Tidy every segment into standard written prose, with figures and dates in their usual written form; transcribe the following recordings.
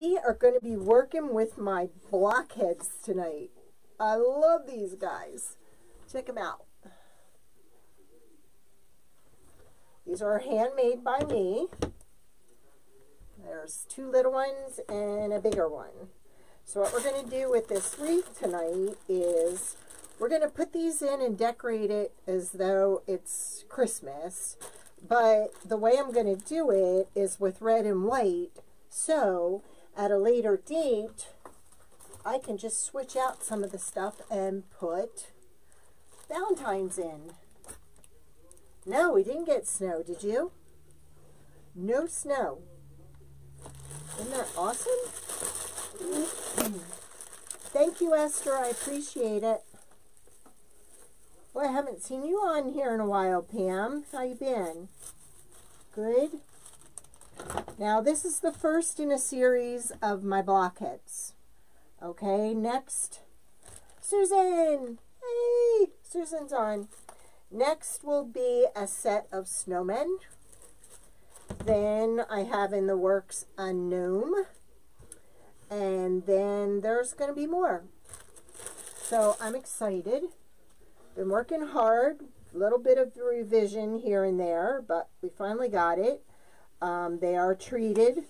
We are going to be working with my blockheads tonight. I love these guys. Check them out. These are handmade by me. There's two little ones and a bigger one. So what we're going to do with this wreath tonight is we're going to put these in and decorate it as though it's Christmas. But the way I'm going to do it is with red and white. So at a later date, I can just switch out some of the stuff and put Valentine's in. No, we didn't get snow, did you? No snow. Isn't that awesome? Thank you, Esther. I appreciate it. Well, I haven't seen you on here in a while, Pam. How you been? Good. Now, this is the first in a series of my blockheads. Okay, next. Susan! Hey! Susan's on. Next will be a set of snowmen. Then I have in the works a gnome. And then there's going to be more. So I'm excited. Been working hard. A little bit of revision here and there, but we finally got it. They are treated,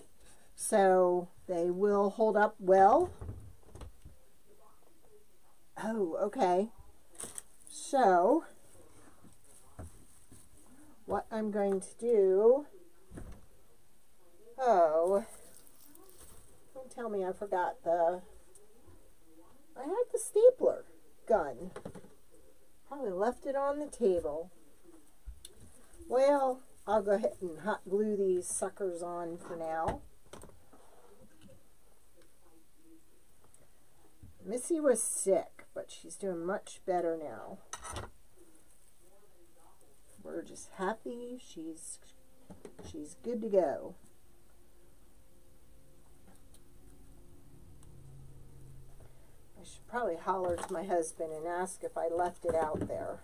so they will hold up well. Oh, okay. So, what I'm going to do... Oh, don't tell me I forgot the... I had the stapler gun. Probably left it on the table. Well, I'll go ahead and hot glue these suckers on for now. Missy was sick, but she's doing much better now. We're just happy she's good to go. I should probably holler to my husband and ask if I left it out there.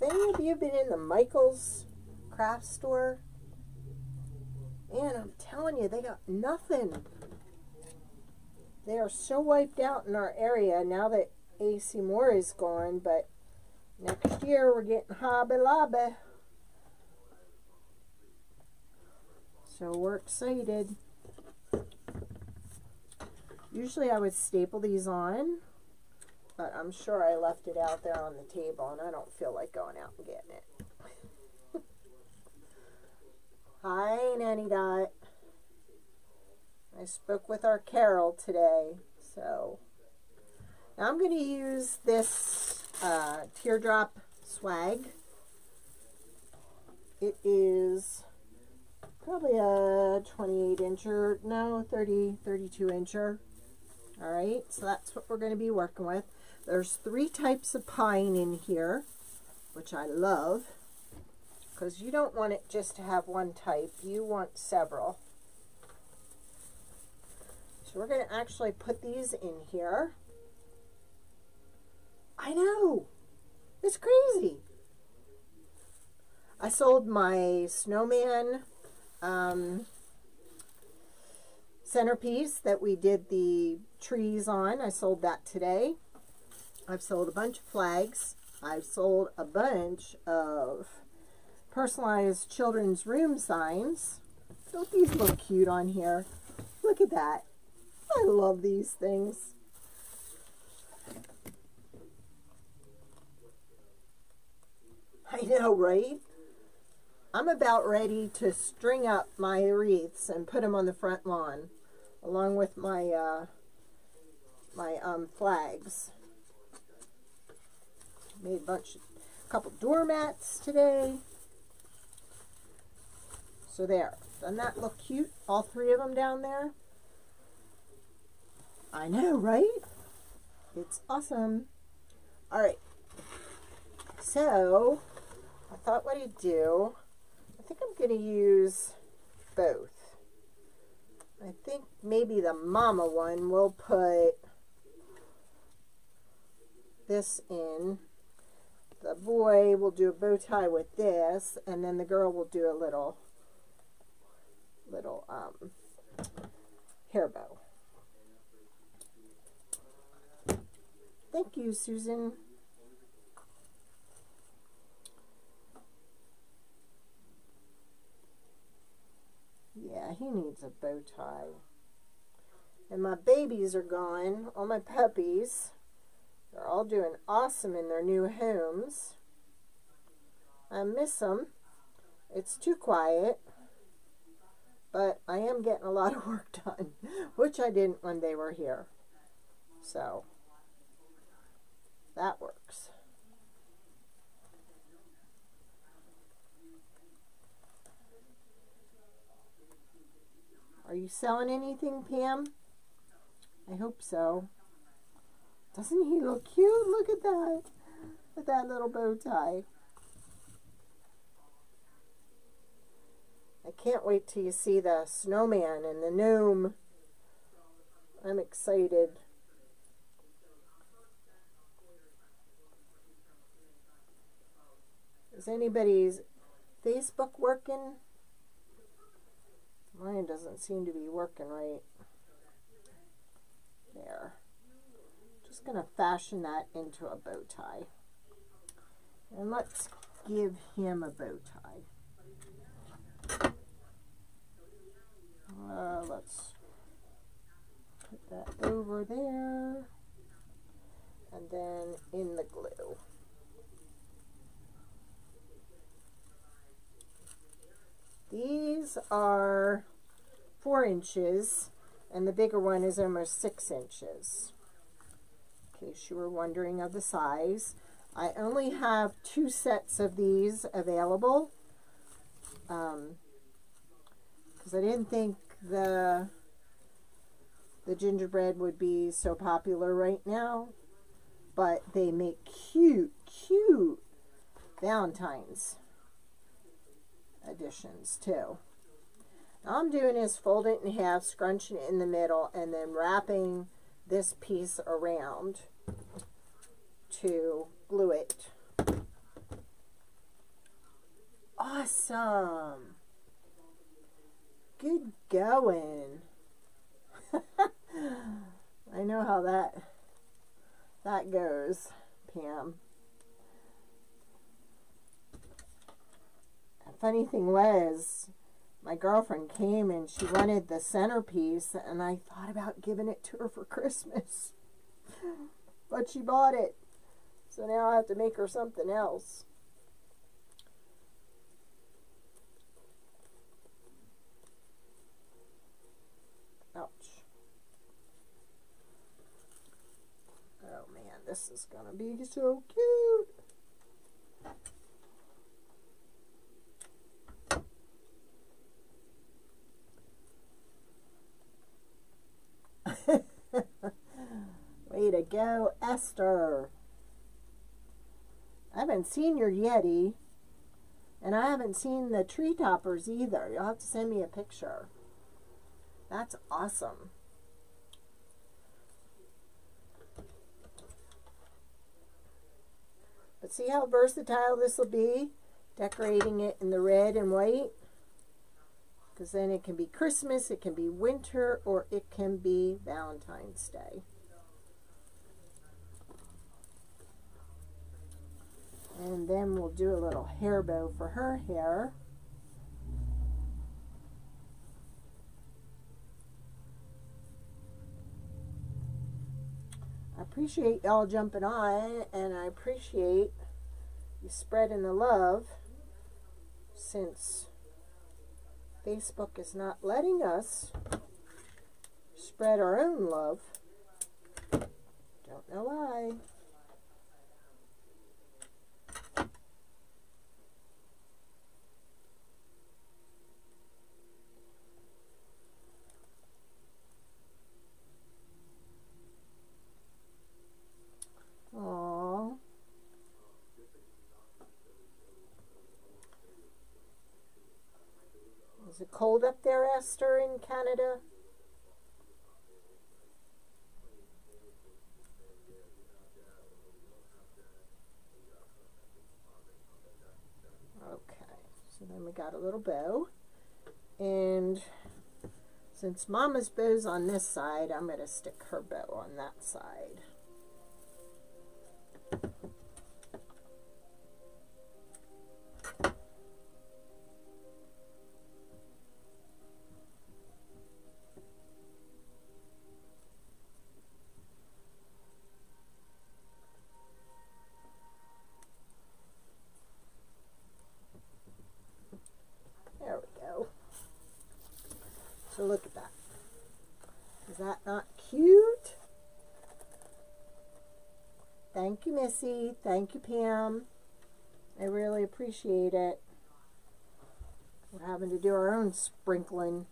Have any of you been in the Michaels craft store? And I'm telling you, they got nothing. They are so wiped out in our area now that AC Moore is gone, but next year we're getting Hobby Lobby. So we're excited. Usually I would staple these on, but I'm sure I left it out there on the table, and I don't feel like going out and getting it. Hi, Nanny Dot. I spoke with our Carol today, so... Now I'm going to use this teardrop swag. It is probably a 28-incher, no, 32-incher. All right, so that's what we're going to be working with. There's three types of pine in here, which I love, because you don't want it just to have one type. You want several. So we're going to actually put these in here. I know. It's crazy. I sold my snowman centerpiece that we did the trees on. I sold that today. I've sold a bunch of flags. I've sold a bunch of personalized children's room signs. Don't these look cute on here? Look at that. I love these things. I know, right? I'm about ready to string up my wreaths and put them on the front lawn, along with my flags. Made a couple doormats today. So there. Doesn't that look cute? All three of them down there. I know, right? It's awesome. All right. So I thought what I'd do. I think I'm going to use both. I think maybe the mama one will put this in. The boy will do a bow tie with this, and then the girl will do a little little hair bow. Thank you, Susan. Yeah, he needs a bow tie. And my babies are gone. All my puppies. They're all doing awesome in their new homes. I miss them. It's too quiet. But I am getting a lot of work done, which I didn't when they were here. So, that works. Are you selling anything, Pam? I hope so. Doesn't he look cute? Look at that. With that little bow tie. I can't wait till you see the snowman and the gnome. I'm excited. Is anybody's Facebook working? Mine doesn't seem to be working right. There. Just going to fashion that into a bow tie. And let's give him a bow tie. Let's put that over there and then in the glue. These are 4 inches and the bigger one is almost 6 inches. In case you were wondering of the size. I only have 2 sets of these available. Because I didn't think the gingerbread would be so popular right now, but they make cute Valentine's editions too. All I'm doing is fold it in half, scrunching it in the middle, and then wrapping this piece around to glue it. Awesome! Good going. I know how that goes, Pam. The funny thing was, my girlfriend came and she wanted the centerpiece, and I thought about giving it to her for Christmas. But she bought it. So now I have to make her something else. This is gonna be so cute. Way to go, Esther. I haven't seen your Yeti, and I haven't seen the tree toppers either. You'll have to send me a picture. That's awesome. But see how versatile this will be, decorating it in the red and white, because then it can be Christmas, it can be winter, or it can be Valentine's Day. And then we'll do a little hair bow for her hair. I appreciate y'all jumping on, and I appreciate you spreading the love, since Facebook is not letting us spread our own love. Don't know why. Is it cold up there, Esther, in Canada? Okay, so then we got a little bow. And since Mama's bow's on this side, I'm going to stick her bow on that side. So look at that. Is that not cute? Thank you, Missy. Thank you, Pam. I really appreciate it. We're having to do our own sprinkling.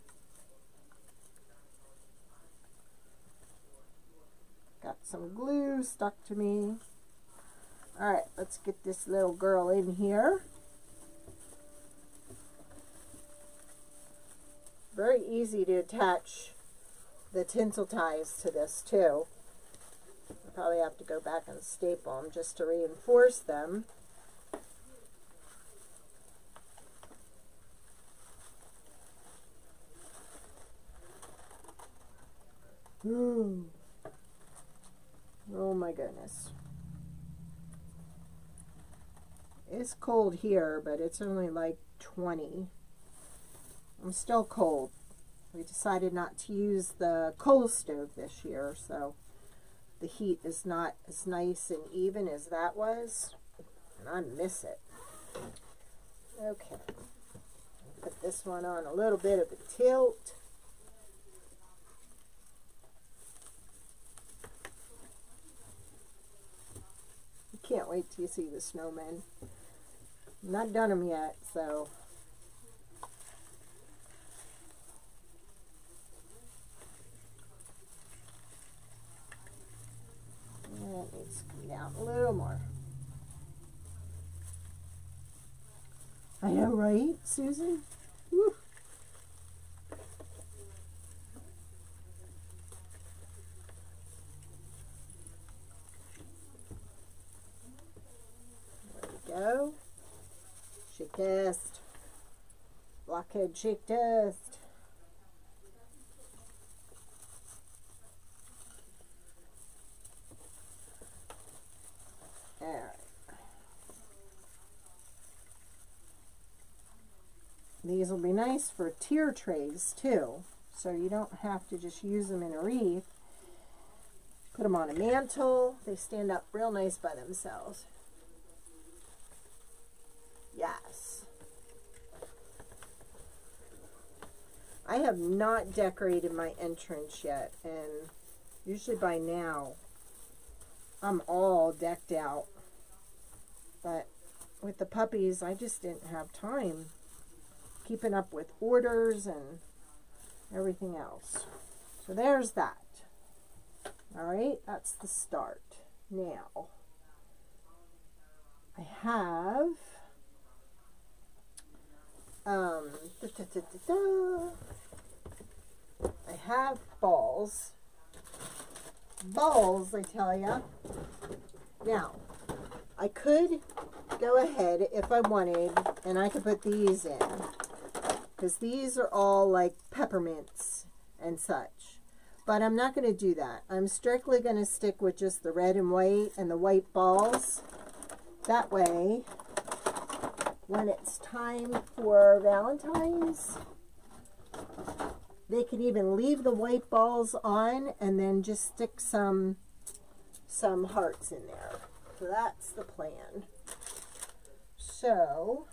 Got some glue stuck to me. All right, let's get this little girl in here. Very easy to attach the tinsel ties to this too. I'll probably have to go back and staple them just to reinforce them. Oh my goodness. It's cold here, but it's only like 20. I'm still cold. We decided not to use the coal stove this year, so the heat is not as nice and even as that was, and I miss it. Okay, put this one on a little bit of a tilt. You can't wait till you see the snowmen. I'm not done them yet, so. That needs to come down a little more. I know, right, Susan? Woo. There we go. Shake test. Blockhead shake test. All right. These will be nice for tier trays too, so you don't have to just use them in a wreath. Put them on a mantle. They stand up real nice by themselves. Yes. I have not decorated my entrance yet, and usually by now I'm all decked out. But with the puppies, I just didn't have time keeping up with orders and everything else. So there's that. All right, that's the start. Now, I have I have balls. Balls, I tell ya. Now, I could go ahead if I wanted, and I could put these in, because these are all like peppermints and such, but I'm not going to do that. I'm strictly going to stick with just the red and the white balls. That way, when it's time for Valentine's, they can even leave the white balls on and then just stick some hearts in there. So that's the plan. So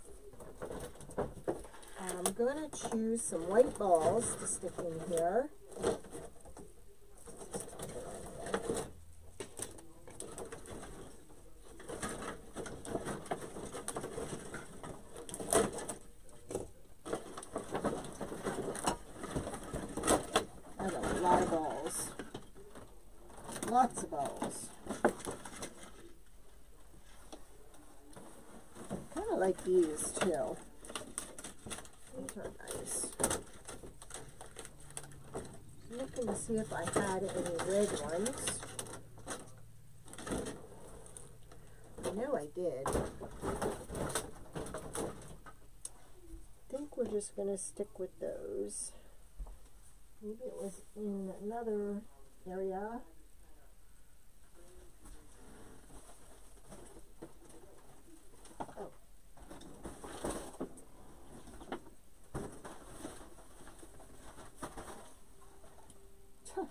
I'm going to choose some white balls to stick in here. Lots of balls. I kind of like these too. These are nice. I'm looking to see if I had any red ones. I know I did. I think we're just going to stick with those. Maybe it was in another area. Oh. Huh.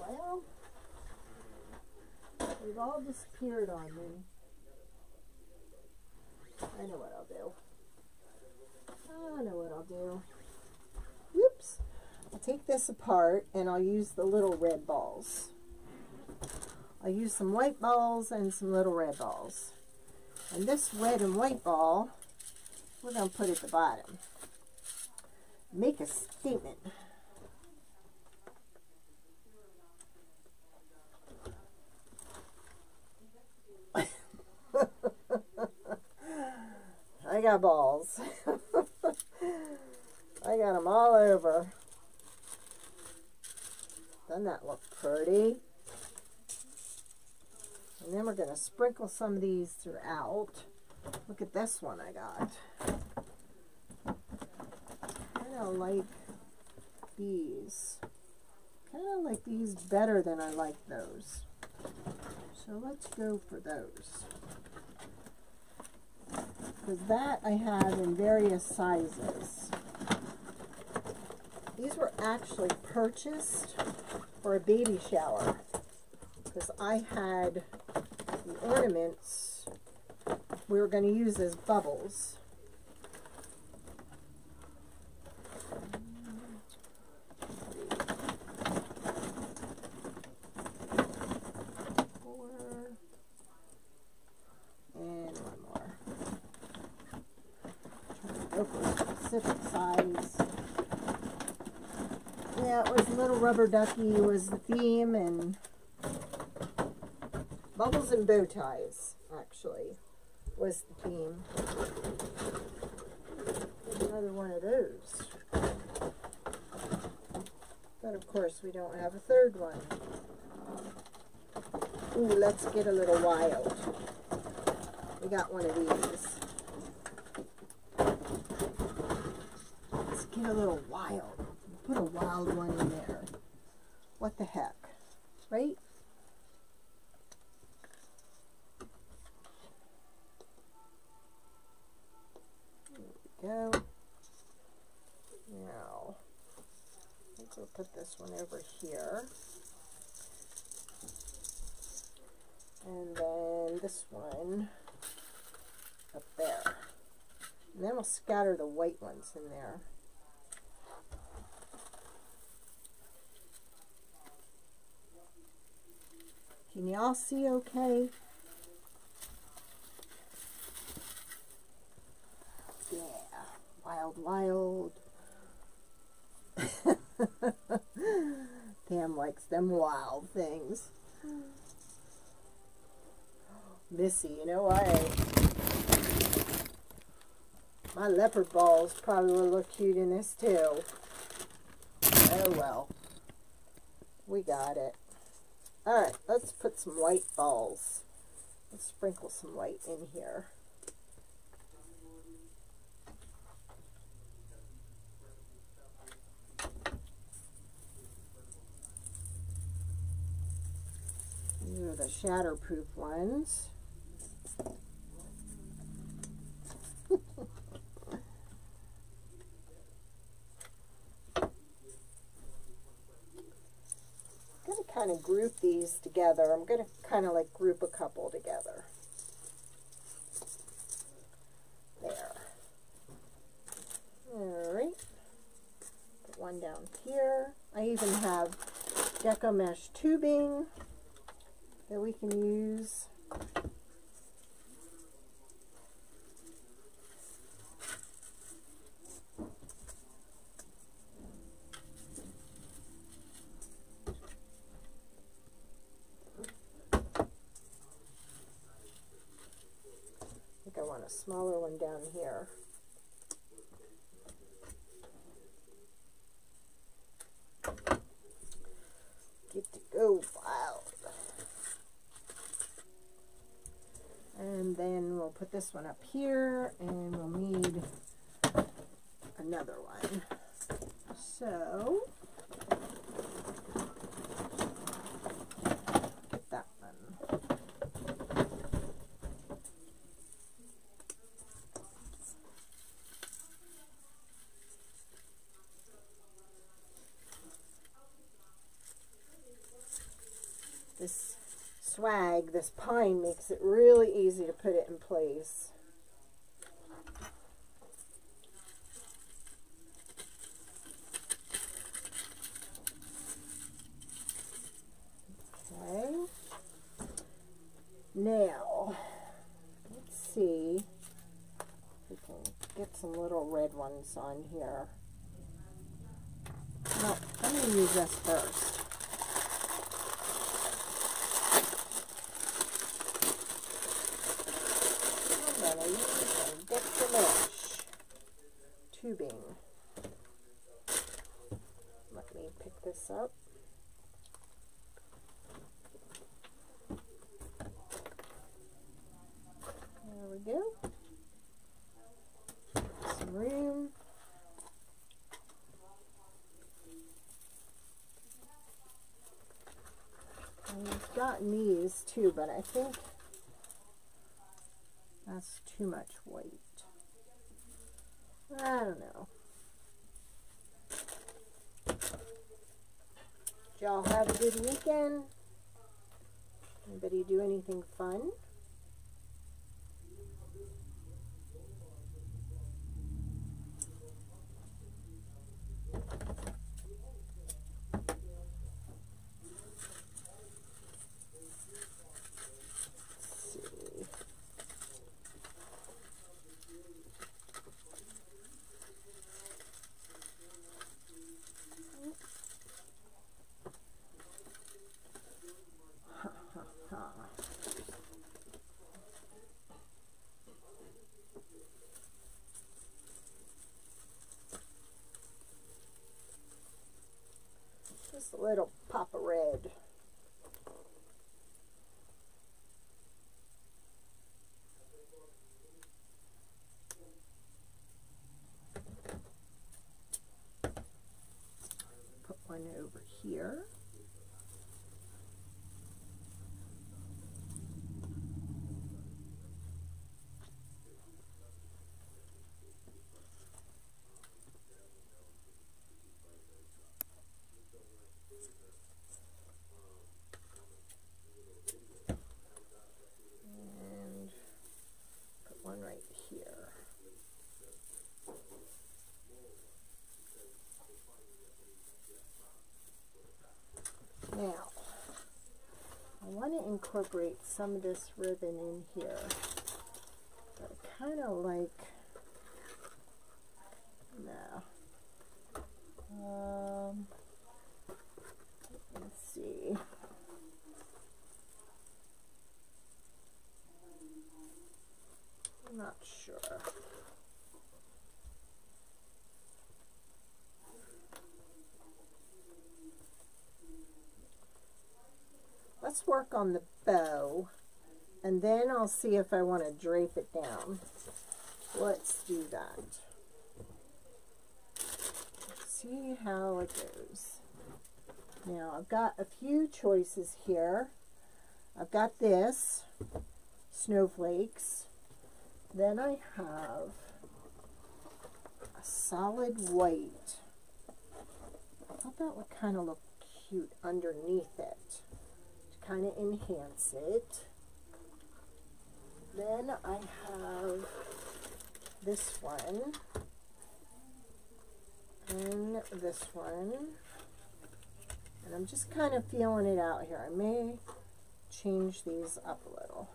Well, they've all disappeared on me. I know what I'll do. I know what I'll do. Oops. I'll take this apart and I'll use the little red balls. I'll use some white balls and some little red balls. And this red and white ball, we're going to put at the bottom. Make a statement. I got balls. I got them all over. Doesn't that look pretty? And then we're going to sprinkle some of these throughout. Look at this one I got. Kind of like these. Kind of like these better than I like those. So let's go for those. Because that I have in various sizes. These were actually purchased for a baby shower because I had the ornaments we were going to use as bubbles. Rubber ducky was the theme, and bubbles and bow ties actually was the theme. There's another one of those, but of course we don't have a third one. Ooh, let's get a little wild. We got one of these. Let's get a little wild. Put a wild one in there. What the heck, right? There we go. Now, I think we'll put this one over here. And then this one up there. And then we'll scatter the white ones in there. Can y'all see okay? Yeah, wild, wild. Pam likes them wild things. Missy, you know my leopard balls probably would look cute in this too. Oh well, we got it. Alright, let's put some white balls. Let's sprinkle some white in here. These are the shatterproof ones. Kind of group these together. I'm going to kind of like group a couple together. There. Alright. Put one down here. I even have deco mesh tubing that we can use. A smaller one down here. Get to go wild. And then we'll put this one up here, and we'll need another one. So, get that one. This swag, this pine, makes it really easy to put it in place. Now, let's see if we can get some little red ones on here. No, I'm going to use this first. I'm going to use some Dexter mesh tubing. Let me pick this up. There we go. Some room. I've gotten these too, but I think that's too much white. I don't know. Did y'all have a good weekend? Anybody do anything fun? A little pop of red. Put one over here. Incorporate some of this ribbon in here, but kind of like, no, let's see, I'm not sure. Let's work on the bow, and then I'll see if I want to drape it down. Let's do that. See how it goes. Now, I've got a few choices here. I've got this, snowflakes. Then I have a solid white. I thought that would kind of look cute underneath it. Kind of enhance it. Then I have this one and this one, and I'm just kind of feeling it out here. I may change these up a little.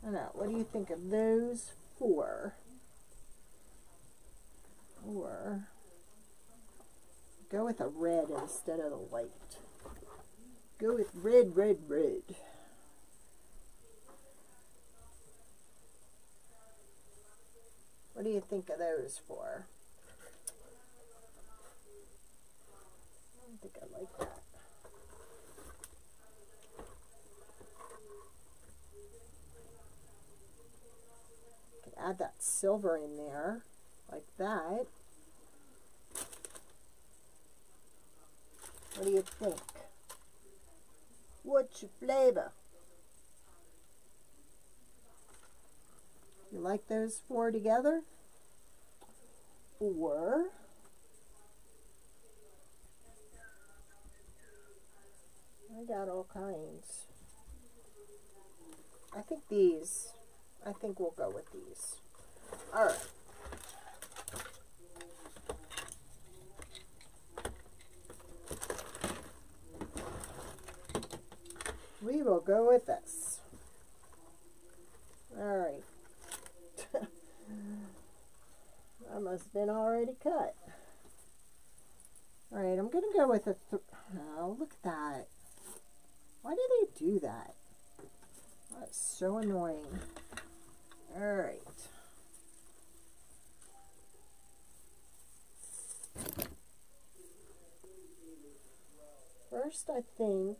I don't know. What do you think of those four? Or go with a red instead of the white. Go with red, red, red. What do you think of those four? I don't think I like that. add that silver in there like that. What do you think? What's your flavor? You like those four together? Or I got all kinds. I think these, I think we'll go with these. All right. We will go with this. All right. I must have been already cut. All right, I'm going to go with a... Oh, look at that. Why do they do that? That's so annoying. All right. First, I think...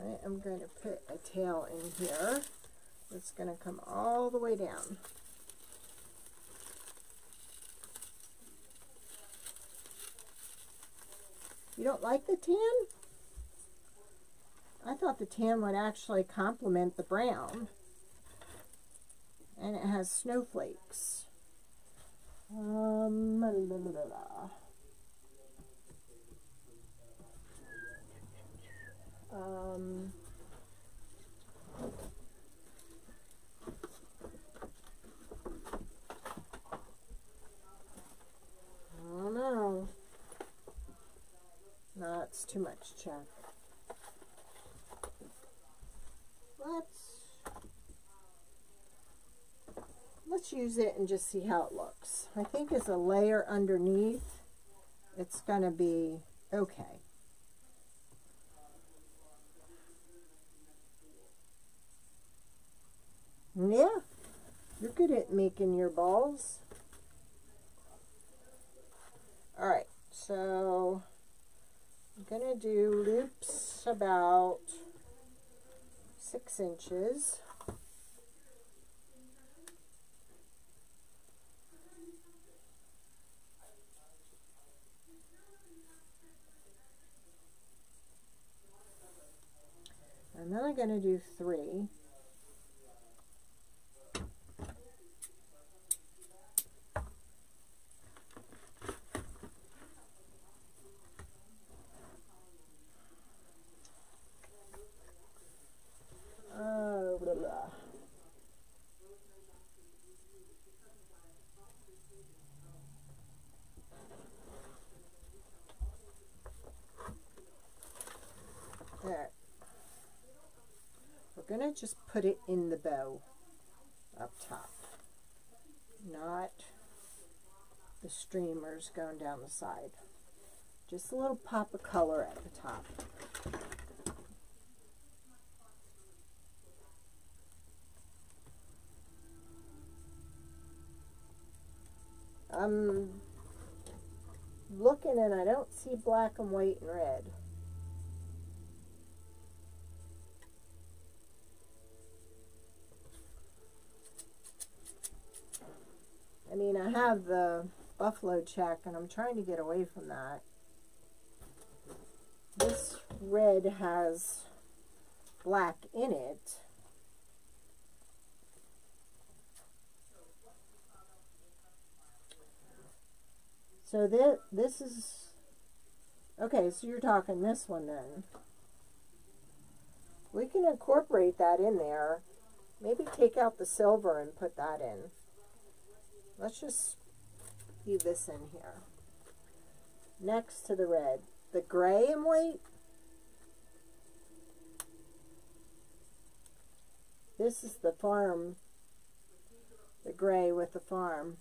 I am going to put a tail in here. It's going to come all the way down. You don't like the tan? I thought the tan would actually complement the brown. And it has snowflakes. La, la, la, la. Oh no. No, it's too much chalk. Let's use it and just see how it looks. I think as a layer underneath, it's gonna be okay. Yeah, you're good at making your balls. All right, so I'm gonna do loops about 6 inches. And then I'm gonna do 3. Just put it in the bow up top, not the streamers going down the side. Just a little pop of color at the top. I'm looking and I don't see black and white and red. I mean, I have the buffalo check, and I'm trying to get away from that. This red has black in it. So this is... Okay, so you're talking this one then. We can incorporate that in there. Maybe take out the silver and put that in. Let's just leave this in here. Next to the red. The gray and white. This is the farm. The gray with the farm.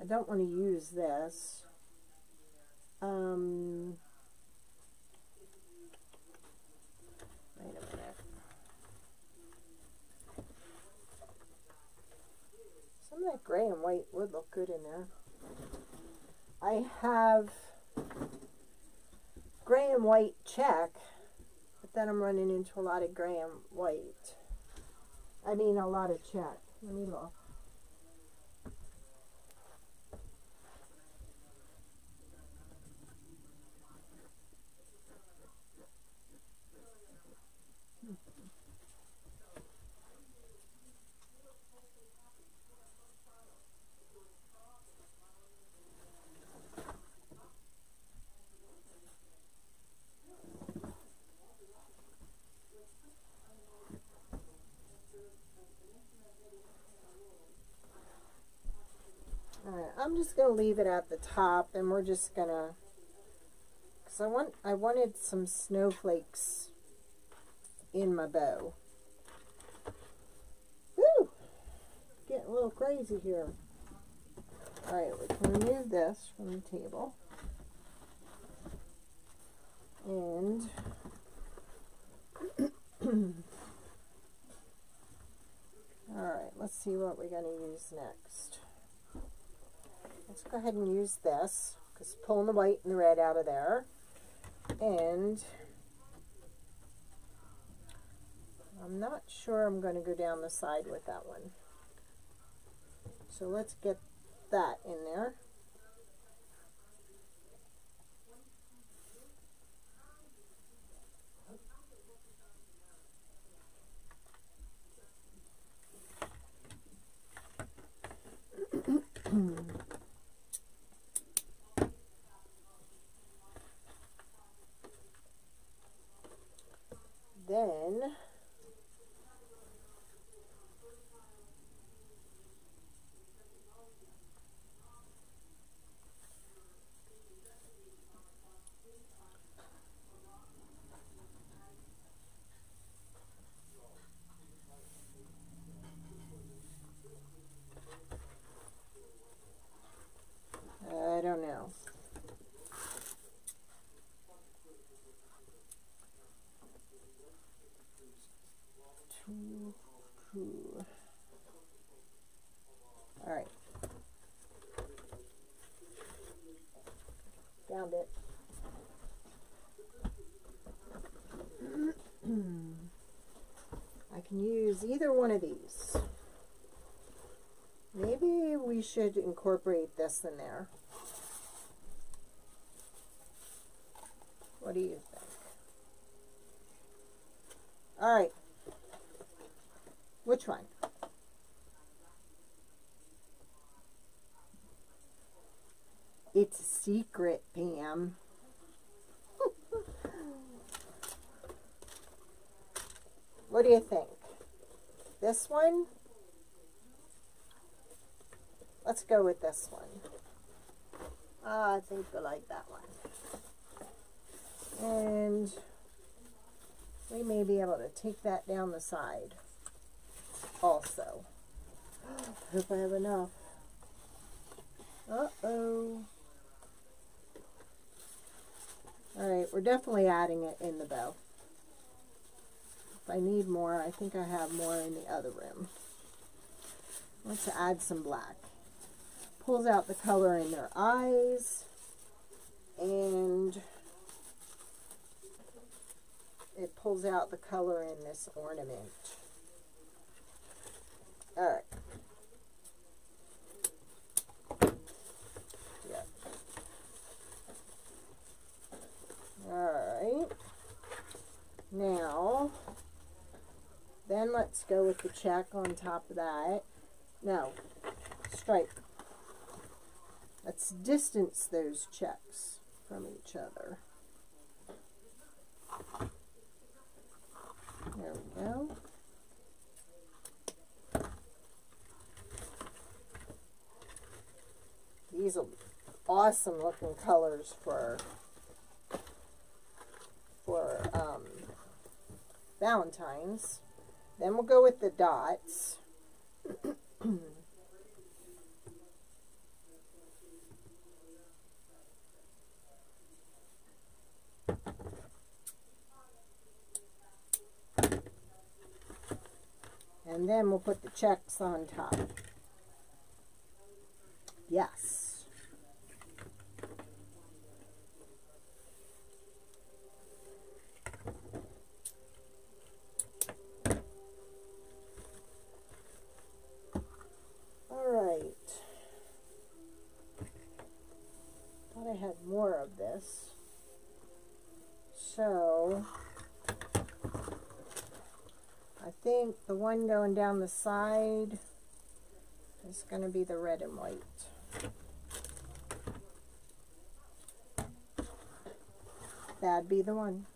I don't want to use this. Wait a minute. Some of that gray and white would look good in there. I have gray and white check, but then I'm running into a lot of gray and white. I mean a lot of check. Let me look. I'm just going to leave it at the top, and we're just going to, because I wanted some snowflakes in my bow. Woo! Getting a little crazy here. Alright, we can remove this from the table. And alright, let's see what we're going to use next. Let's go ahead and use this, because pulling the white and the red out of there. And I'm not sure I'm going to go down the side with that one. So let's get that in there. Then I don't know. Alright. Found it. I can use either one of these. Maybe we should incorporate this in there. What do you think? Alright. Which one? It's a secret, Pam. What do you think? This one? Let's go with this one. I think I like that one. And we may be able to take that down the side. Also, I hope I have enough. Uh-oh. Alright, we're definitely adding it in the bow. If I need more, I think I have more in the other room. Let's add some black. Pulls out the color in their eyes. And it pulls out the color in this ornament. Alright. Yep. Alright. Now, then let's go with the check on top of that. No. Stripe. Let's distance those checks from each other. There we go. These are awesome looking colors for Valentine's. Then we'll go with the dots. And then we'll put the checks on top. Yes. I had more of this. So I think the one going down the side is going to be the red and white. That'd be the one.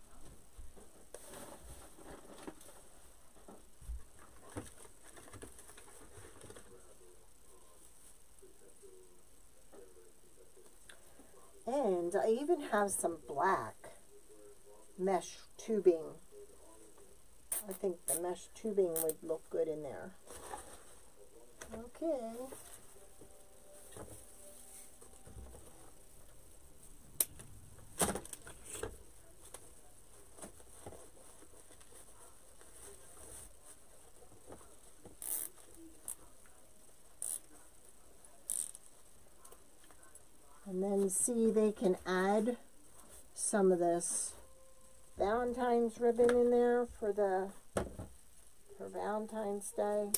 And I even have some black mesh tubing. I think the mesh tubing would look good in there. Okay. And then see, they can add some of this Valentine's ribbon in there for Valentine's Day.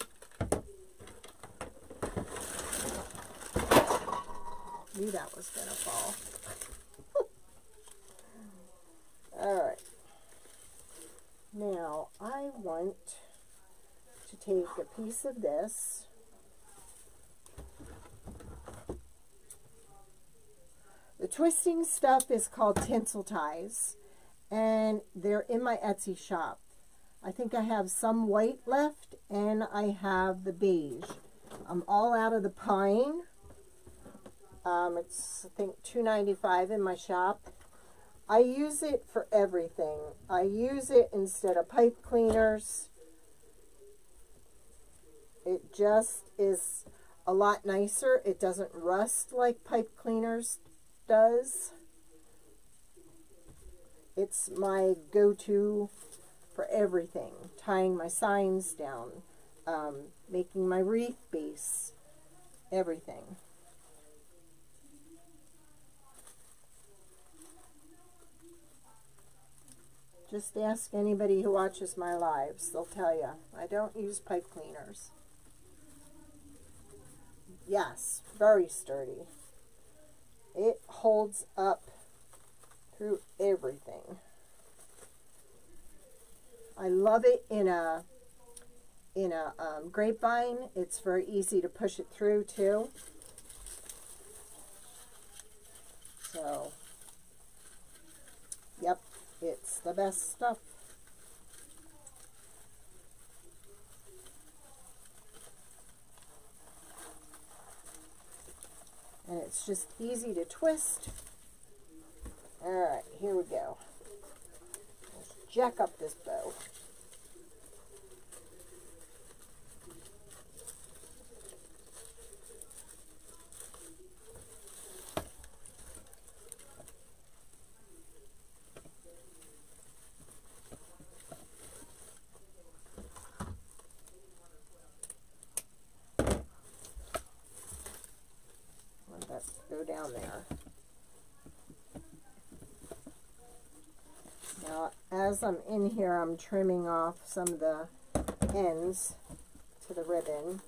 Knew that was gonna fall. All right. Now I want to take a piece of this . The twisting stuff is called tinsel ties, and they're in my Etsy shop. I think I have some white left, and I have the beige. I'm all out of the pine. It's, I think, $2.95 in my shop. I use it for everything. I use it instead of pipe cleaners. It just is a lot nicer. It doesn't rust like pipe cleaners does. It's my go-to for everything. Tying my signs down, making my wreath base, everything. Just ask anybody who watches my lives. They'll tell you. I don't use pipe cleaners. Yes, very sturdy. It holds up through everything. I love it in a grapevine. It's very easy to push it through too. So, yep, it's the best stuff. And it's just easy to twist. Alright, here we go. Let's jack up this bow. Down there. Now, as I'm in here, I'm trimming off some of the ends to the ribbon.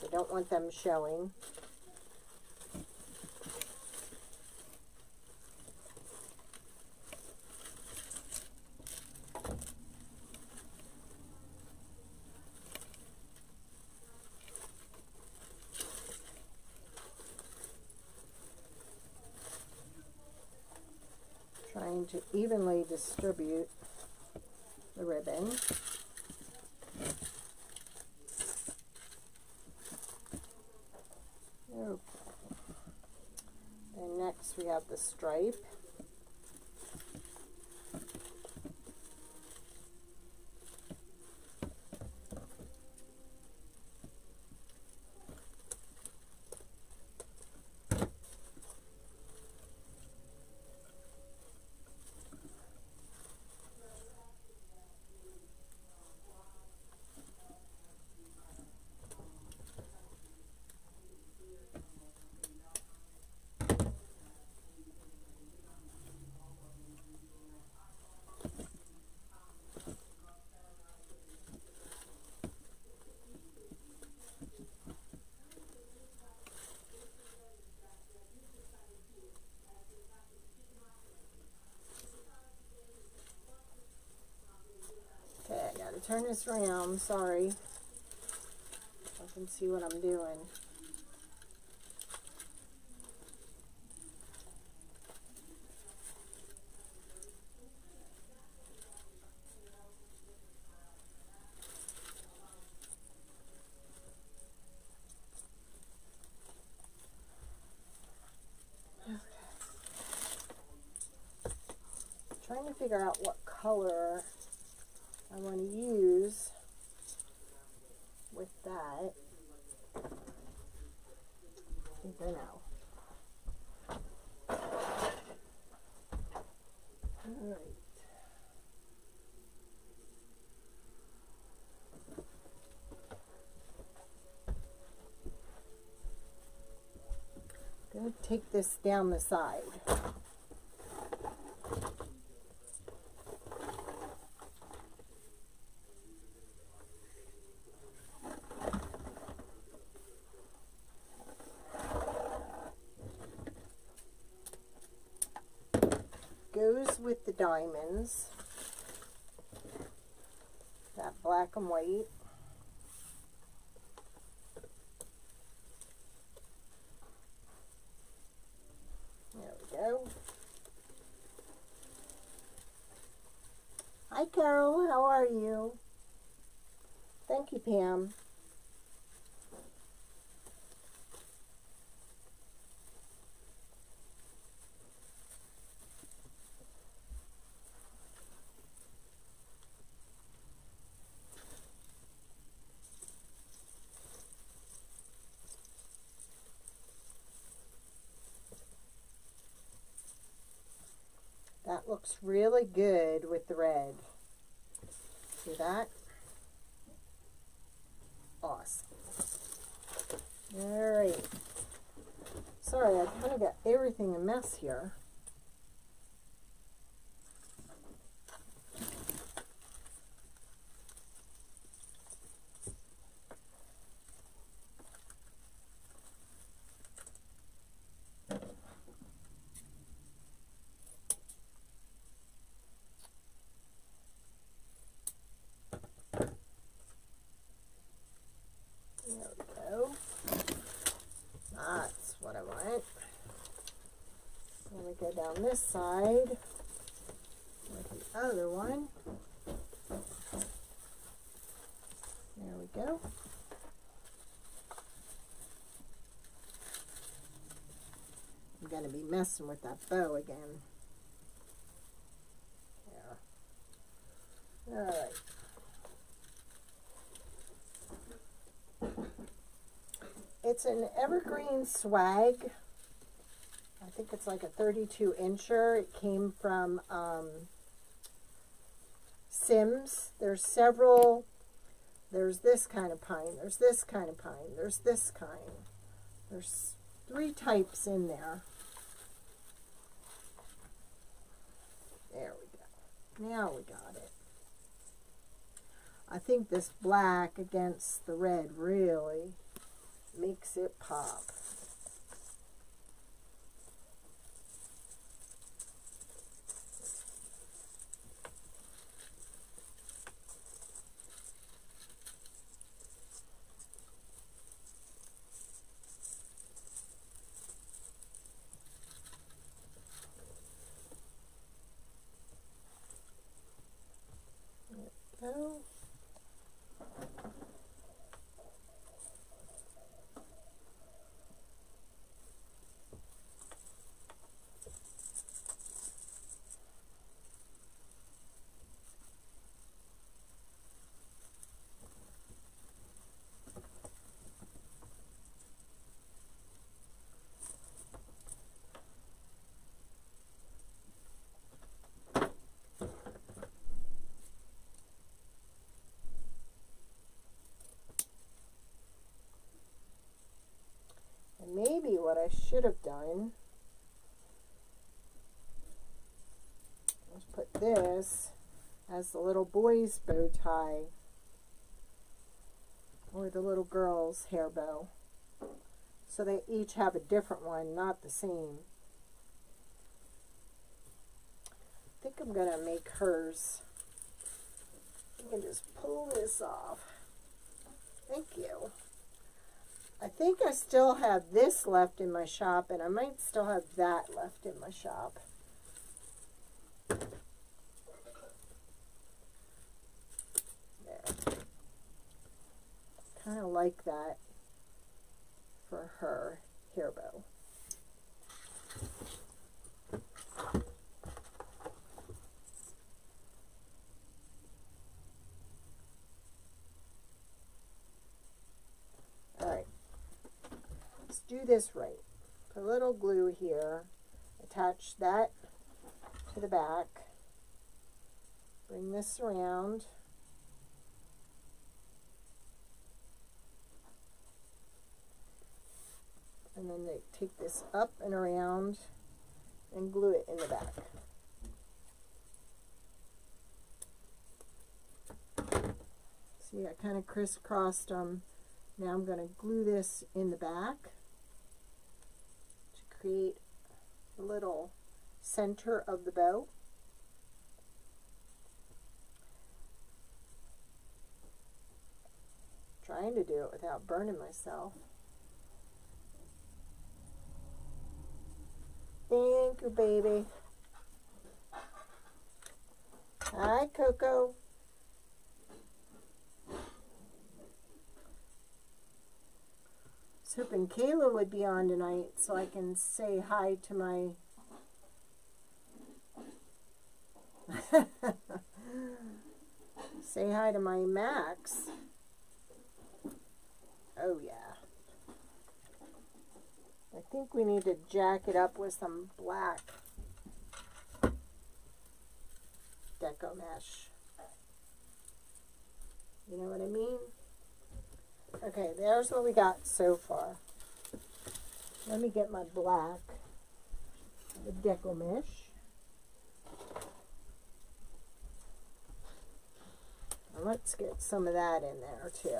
So don't want them showing. To evenly distribute the ribbon. Okay. And next we have the stripe. turn this around. Sorry. I can see what I'm doing. Trying to figure out what color I want to use with that. I think I know. All right. I'm going to take this down the side. With the diamonds, that black and white. There we go. Hi Carol, how are you? Thank you, Pam. That looks really good with the red. See that? Awesome. All right. Sorry, I kind of got everything a mess here. Go down this side with the other one. There we go. I'm going to be messing with that bow again. Yeah. All right. It's an evergreen swag. I think it's like a 32 incher. It came from Sims. There's several. There's this kind of pine. There's this kind of pine. There's this kind. There's 3 types in there. There we go. Now we got it. I think this black against the red really makes it pop. Maybe what I should have done was put this as the little boy's bow tie or the little girl's hair bow, so they each have a different one, not the same. I think I'm gonna make hers We can just pull this off. Thank you. I think I still have this left in my shop, and I might still have that left in my shop. There. Kind of like that for her hair bow. Do this right. Put a little glue here, attach that to the back, bring this around, and then they take this up and around and glue it in the back. See, I kind of crisscrossed them. Now I'm going to glue this in the back. Create a little center of the bow. I'm trying to do it without burning myself. Thank you, baby. Hi, Coco. I was hoping Kayla would be on tonight so I can say hi to my say hi to my Max. Oh yeah. I think we need to jack it up with some black deco mesh. You know what I mean? Okay, there's what we got so far. Let me get my black, the deco mesh. And let's get some of that in there too.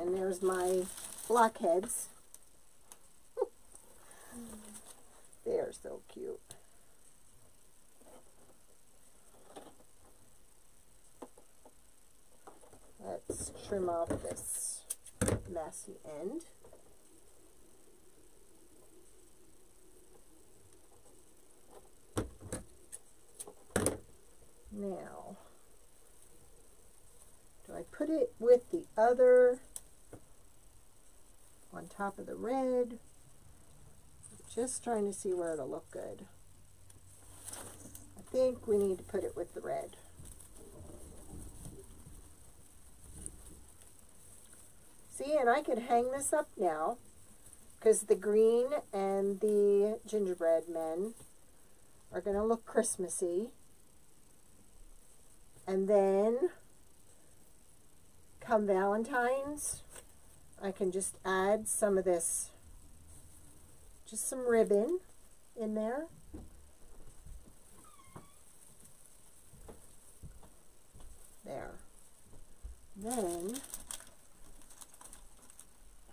And there's my blockheads. They're so cute. Let's trim off this messy end. Now, do I put it with the other on top of the red? Just trying to see where it'll look good. I think we need to put it with the red. See, and I could hang this up now because the green and the gingerbread men are going to look Christmassy. And then come Valentine's, I can just add some of this. Just some ribbon in there. There. Then,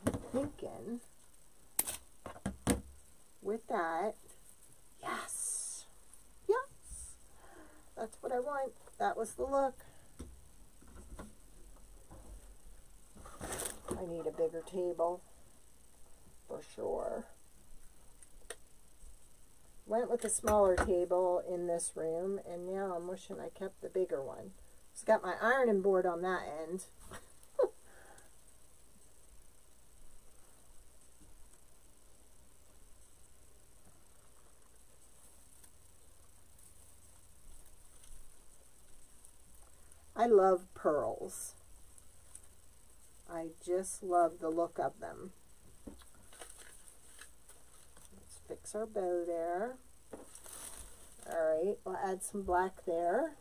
I'm thinking with that, yes, yes, that's what I want. That was the look. I need a bigger table for sure. Went with a smaller table in this room, and now I'm wishing I kept the bigger one. It's got my ironing board on that end. I love pearls. I just love the look of them. Fix our bow there. Alright, we'll add some black there.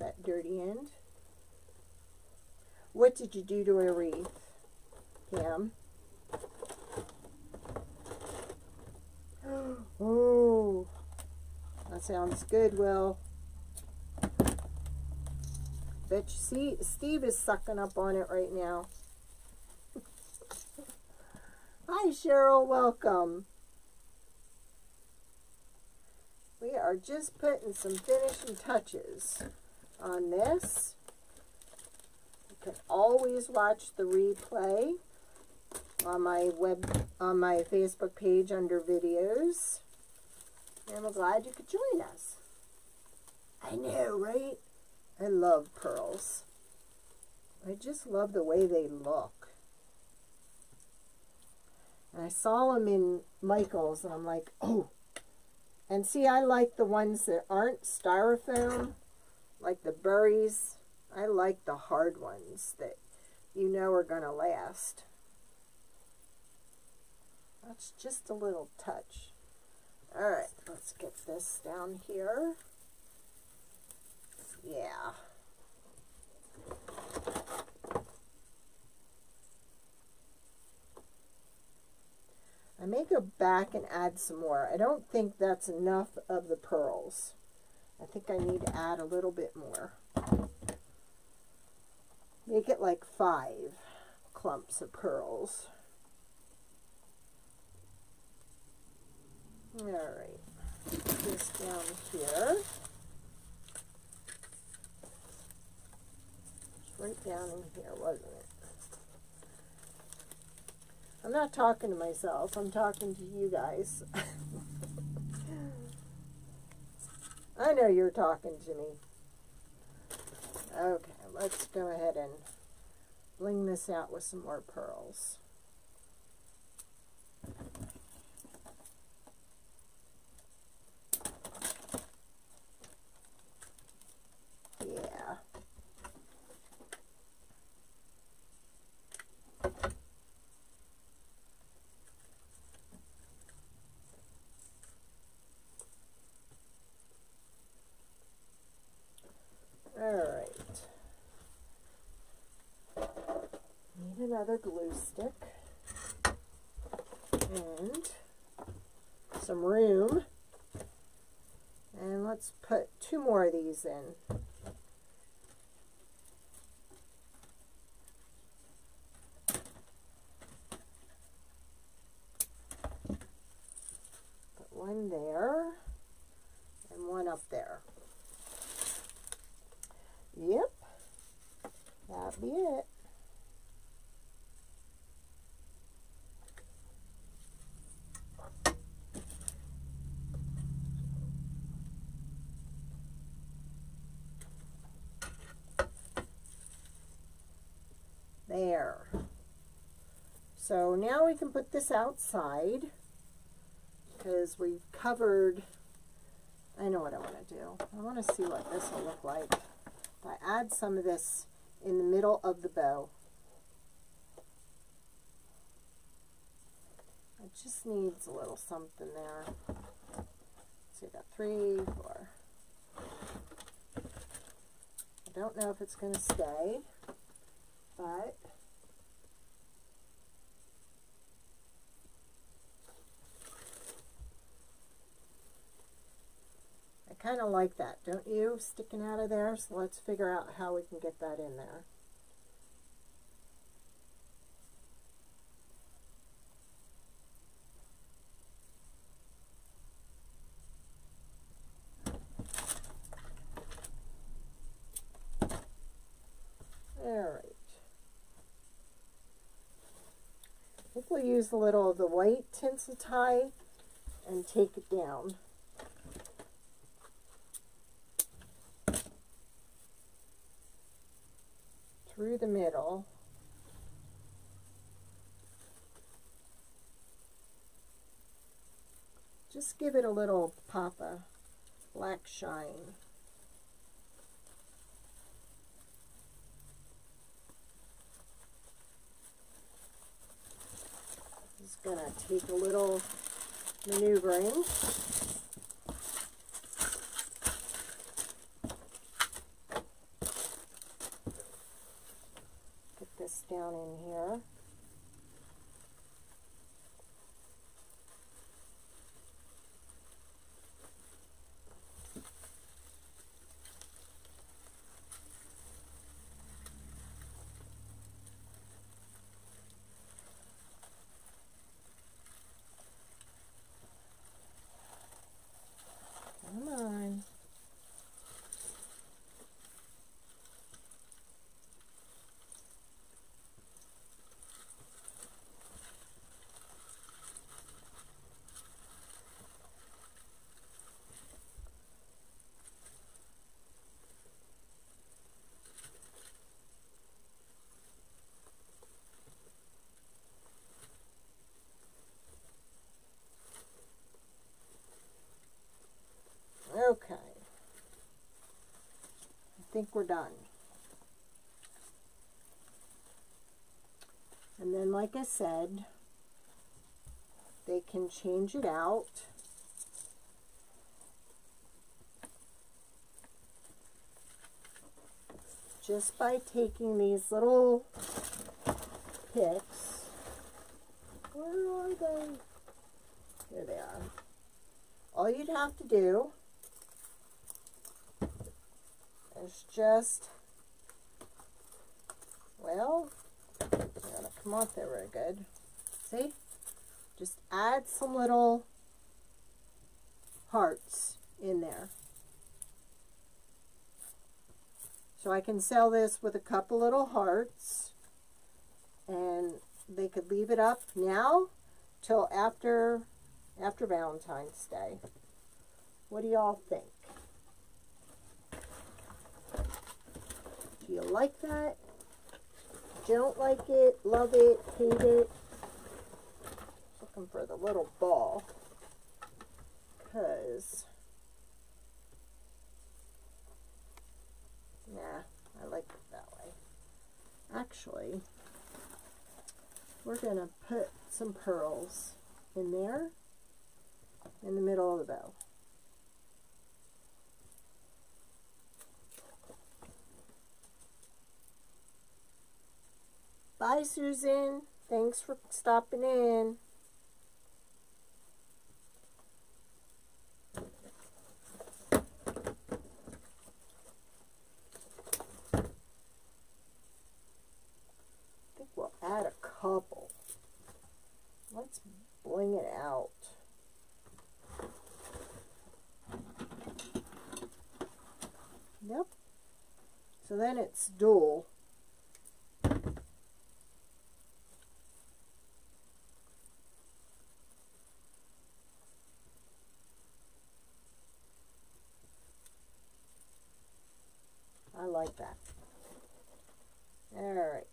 That dirty end. What did you do to a wreath, Cam? Oh, I That sounds good, Will. Bet you see, Steve is sucking up on it right now. Hi, Cheryl. Welcome. We are just putting some finishing touches on this. You can always watch the replay on my Facebook page under videos. And we're glad you could join us. I know, right? I love pearls. I just love the way they look. And I saw them in Michaels, and I'm like, oh. And see, I like the ones that aren't styrofoam, like the berries. I like the hard ones that you know are going to last. That's just a little touch. All right, let's get this down here. Yeah. I may go back and add some more. I don't think that's enough of the pearls. I think I need to add a little bit more. Make it like 5 clumps of pearls. All right, put this down here. It's right down in here, wasn't it? I'm not talking to myself, I'm talking to you guys. I know you're talking to me. Okay, let's go ahead and bling this out with some more pearls. Another glue stick and some room, and let's put 2 more of these in. Put one there and one up there. Yep, that'd be it. So now we can put this outside because we've covered. I know what I want to do. I want to see what this will look like. If I add some of this in the middle of the bow. It just needs a little something there. So we got 3, 4. I don't know if it's going to stay, but kind of like that, don't you? Sticking out of there, so let's figure out how we can get that in there. All right. I think we'll use a little of the white tinsel tie and take it down. Through the middle. Just give it a little pop of black shine. Just gonna take a little maneuvering. Down in here. think we're done. And then, like I said, they can change it out. Just by taking these little picks. Where are they? Here they are. All you'd have to do is just, well, it's gonna come off there very good. See? Just add some little hearts in there. So I can sell this with a couple little hearts, and they could leave it up now till after Valentine's Day. What do y'all think? Do you like that? Don't like it? Love it? Hate it? Looking for the little ball, because nah, I like it that way. Actually, we're gonna put some pearls in there in the middle of the bow. Bye, Susan. Thanks for stopping in. Couple. Let's bling it out. Yep. So then it's dual. I like that. All right.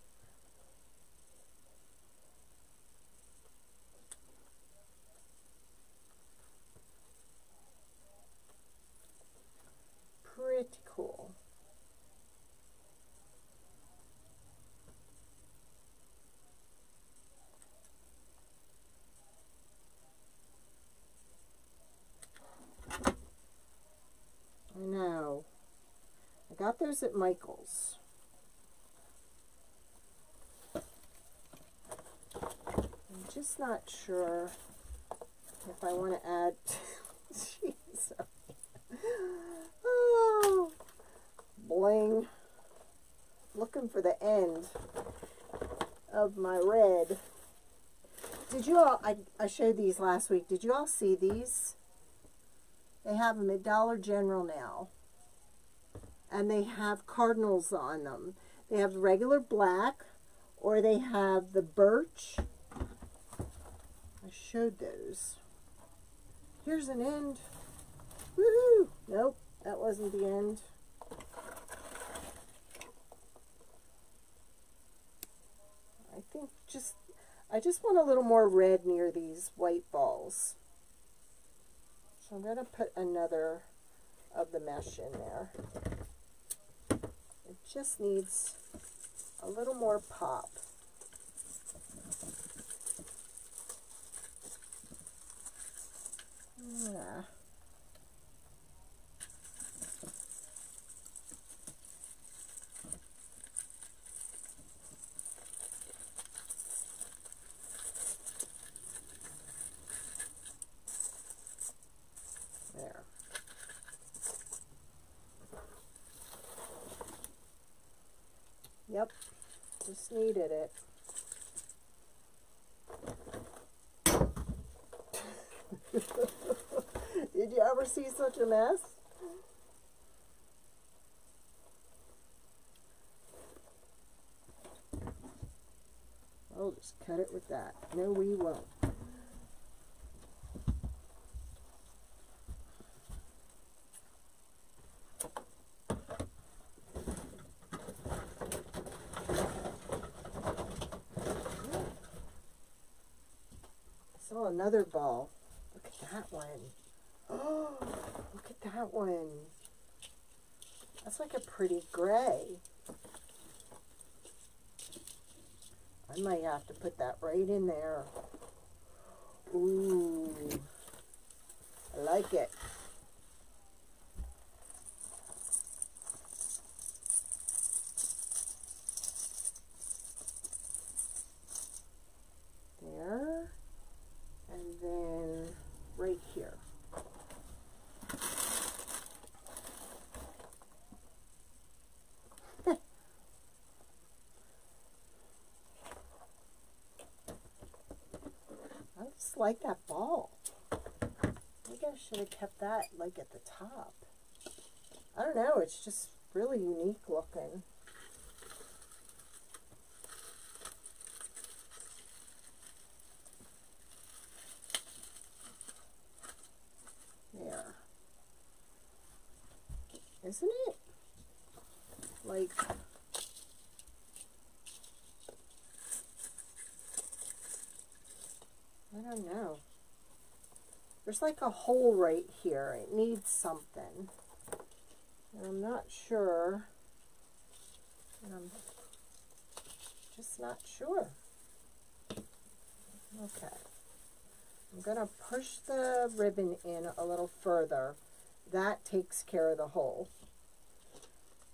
Pretty cool. I know. I got those at Michaels. I'm just not sure if I want to add. Jeez. Oh, bling. Looking for the end of my red. Did you all, I showed these last week. Did you all see these? They have them at Dollar General now. And they have cardinals on them. They have regular black, or they have the birch. I showed those. Here's an end. Woohoo! Nope, that wasn't the end. I think I just want a little more red near these white balls. So I'm going to put another of the mesh in there. It just needs a little more pop. Yeah. Yep, just needed it. Did you ever see such a mess? I'll just cut it with that. No, we won't. Another ball. Look at that one. Oh, look at that one. That's like a pretty gray. I might have to put that right in there. Ooh, I like it. There, and then right here. Like that ball. Maybe I should have kept that like at the top. I don't know, it's just really unique looking. There. Isn't it? Like I don't know. There's like a hole right here. It needs something. And I'm not sure. And I'm just not sure. Okay. I'm going to push the ribbon in a little further. That takes care of the hole.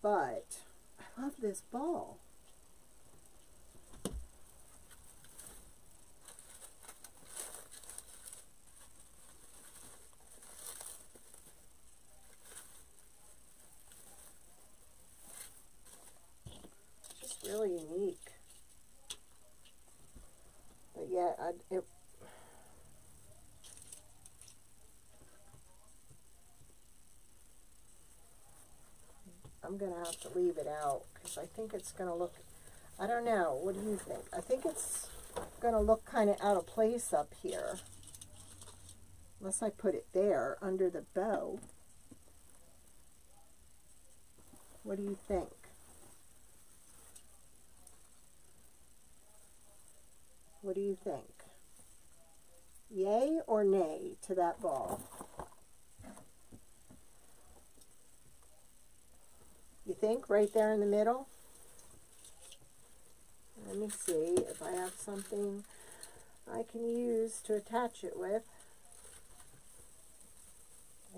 But I love this ball. Really unique, but yeah, I'm gonna have to leave it out because I think it's gonna look, I don't know, what do you think? I think it's gonna look kind of out of place up here unless I put it there under the bow. What do you think? What do you think? Yay or nay to that ball? You think right there in the middle? Let me see if I have something I can use to attach it with.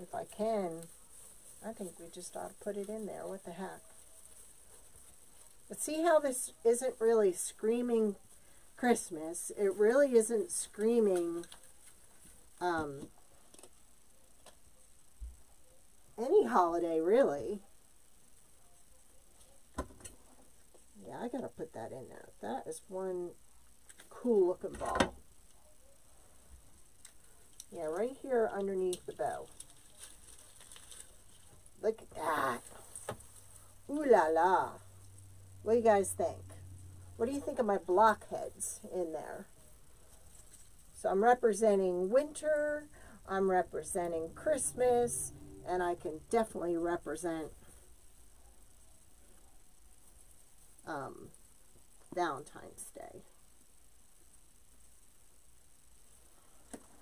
If I can, I think we just ought to put it in there. What the heck? But see how this isn't really screaming Christmas. It really isn't screaming any holiday, really. Yeah, I gotta put that in there. That is one cool looking ball. Yeah, right here underneath the bow. Look at that. Ooh la la. What do you guys think? What do you think of my blockheads in there? So I'm representing winter, I'm representing Christmas, and I can definitely represent Valentine's Day.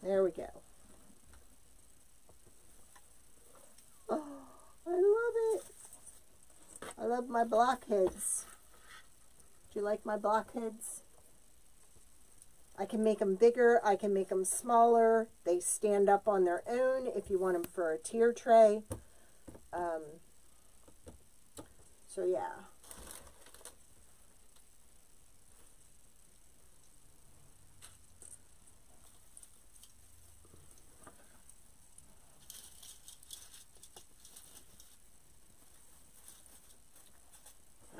There we go. Oh, I love it. I love my blockheads. Do you like my blockheads? I can make them bigger. I can make them smaller. They stand up on their own if you want them for a tier tray. So yeah.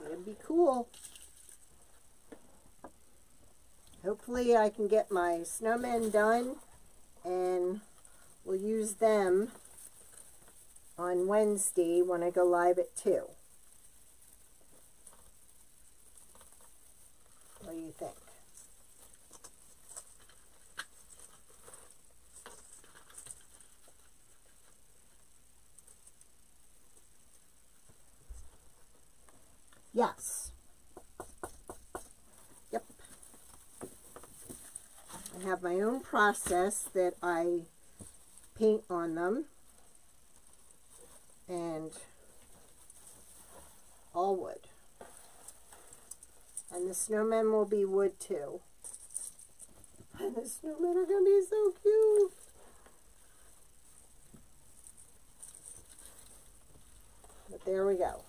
It'd be cool. Hopefully I can get my snowmen done and we'll use them on Wednesday when I go live at 2. What do you think? Yes. I have my own process that I paint on them, and all wood. And the snowmen will be wood too. And the snowmen are going to be so cute. But there we go.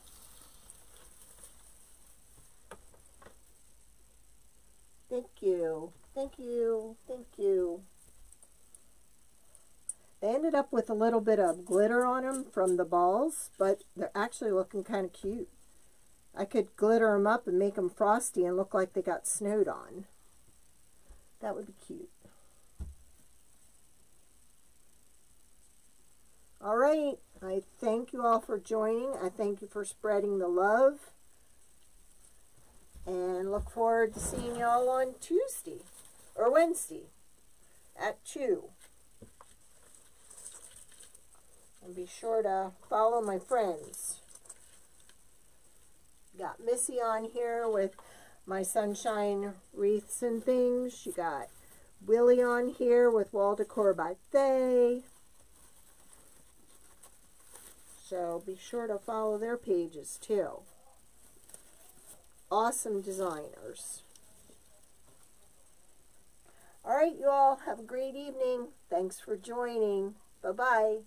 Thank you. Thank you. Thank you. They ended up with a little bit of glitter on them from the balls, but they're actually looking kind of cute. I could glitter them up and make them frosty and look like they got snowed on. That would be cute. All right. I thank you all for joining. I thank you for spreading the love. And look forward to seeing you all on Tuesday or Wednesday at 2. And be sure to follow my friends. Got Missy on here with my sunshine wreaths and things. You got Willie on here with Wall Decor by Thay. So be sure to follow their pages too. Awesome designers. All right, you all have a great evening. Thanks for joining. Bye-bye.